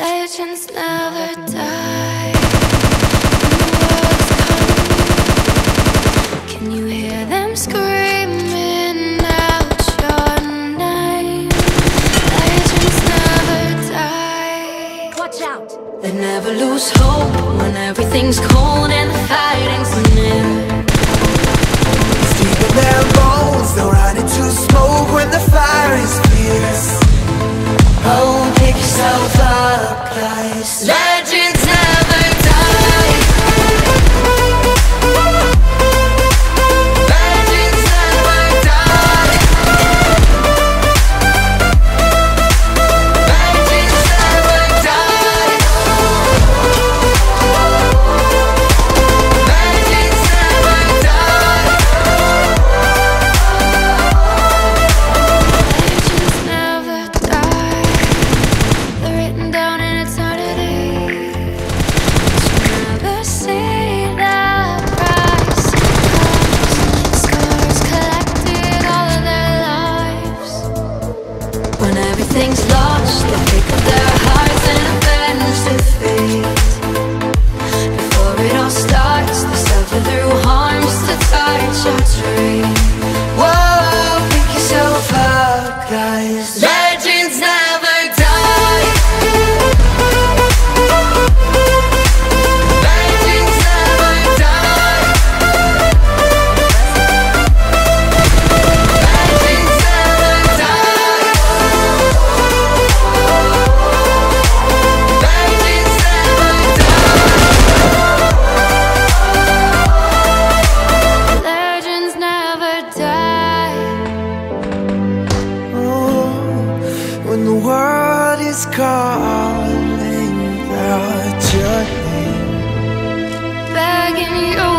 Legends never die. The world's coming. Can you hear them screaming out your name? Legends never die. Watch out! They never lose hope when everything's cold and the fighting's near. Steep in their bones, they'll run into smoke when the fire is fierce. Oh, pick yourself up, guys. Legends never die. Legends never die. Legends never die. Legends never die. Legends never die. They're written down in eternity. But you'll never see the price it costs. Scars collected all of their lives. When everything's lost, they pick up their hearts and avenge defeat. Before it all starts, they suffer through harms to torture tree. Whoa, pick yourself up, guys. Legends never die. Legends never die. Legends never die. Legends never die. Legends never die. Oh, when the world is calling out your name, Begging you